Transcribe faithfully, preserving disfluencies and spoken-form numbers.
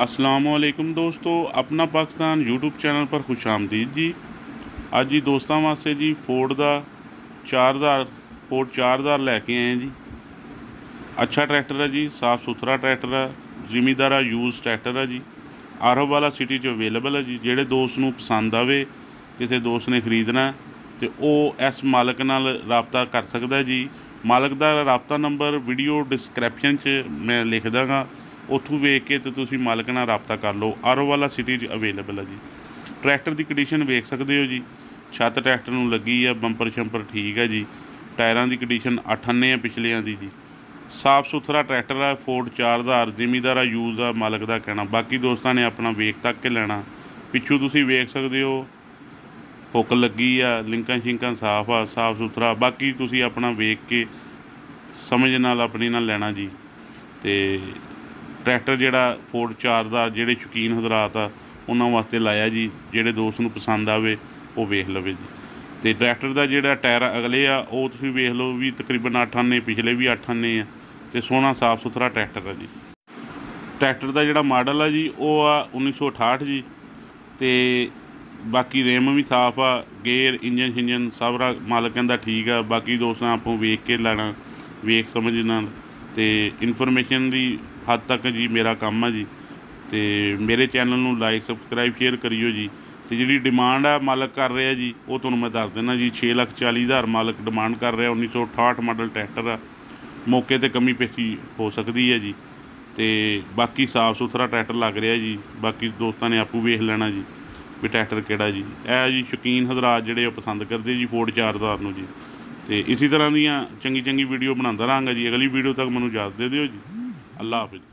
अस्सलामुअलैकुम दोस्तों, अपना पाकिस्तान यूट्यूब चैनल पर खुश आमदीद जी। अज जी दोस्तों वास्ते जी फोर्ड का चार हज़ार फोर्ड चार हज़ार लैके आए जी। अच्छा ट्रैक्टर है जी, साफ सुथरा ट्रैक्टर है, जिमीदारा यूज ट्रैक्टर है जी। आरोवाला सिटी च अवेलेबल है जी। जेडे दोस्त नूं पसंद आवे, किसी दोस्त ने खरीदना तो वह इस मालक नाल राबता कर सकता है जी। मालक का राबता नंबर वीडियो डिस्क्रिप्शन च मैं लिख दाँगा, उतों वेख के तो तुसी मालक नाल राबता कर लो। आरोवाला सिटी च अवेलेबल है जी। ट्रैक्टर की कंडीशन वेख सकते हो जी। छत ट्रैक्टर नूं लगी है, बंपर शंपर ठीक है जी। टायरों की कंडीशन अठ आने पिछलियां दी जी। साफ सुथरा ट्रैक्टर है, फोर्ड चार हज़ार जिमीदारा यूज है मालक का कहना। बाकी दोस्तों ने अपना वेख तक के लेना। पिछू तुसी वेख सकते हो, हुक लगी आ, लिंक शिंक साफ आ, साफ सुथरा। बाकी तुसी अपना वेख के समझ नाल अपनी नाल लेना जी। तो ट्रैक्टर जिहड़ा फोर्ड चार हज़ार जिहड़े शौकीन हजरात आ उन्हां वास्ते लाया जी। जिहड़े दोस्त नूं पसंद आवे वो वेख लवे जी। तो ट्रैक्टर का जिहड़ा टायर अगले आ वो तुसी वेख लो भी तकरीबन अठ आने, पिछले भी अठ आने आ। तो सोहना साफ सुथरा ट्रैक्टर है जी। ट्रैक्टर का जिहड़ा मॉडल है जी वो आ उन्नीस सौ अठाहठ जी। तो बाकी रेम भी साफ आ, गेयर इंजन शिंजन सब रा मालक कहता ठीक आ। बाकी दोस्त आपों वेख के लैना, वेख समझ नाल। तो इन्फॉर्मेशन की हद तक जी मेरा काम आ जी। तो मेरे चैनल में लाइक सबसक्राइब शेयर करियो जी। तो जी डिमांड आ मालक कर रहा जी वो तुहानू मैं दस देना जी। छे लख चाली हज़ार मालक डिमांड कर रहा। उन्नीस सौ अठाहठ मॉडल ट्रैक्टर आ, मौके पर कमी पेशी हो सकती है जी। तो बाकी साफ सुथरा ट्रैक्टर लग रहा जी। बाकी दोस्तों ने आपूँ वेख लेना जी भी ट्रैक्टर केड़ा जी। ए जी शौकीन हजरात जिहड़े पसंद करते जी फोर्ड चार हज़ार नूं जी। तो इसी तरह दियाँ चंगी चंगी वीडियो बनाता रहांगा जी। अगली वीडियो तक मैं इजाज़त दे दिओ जी। अल्लाह हाफिज़।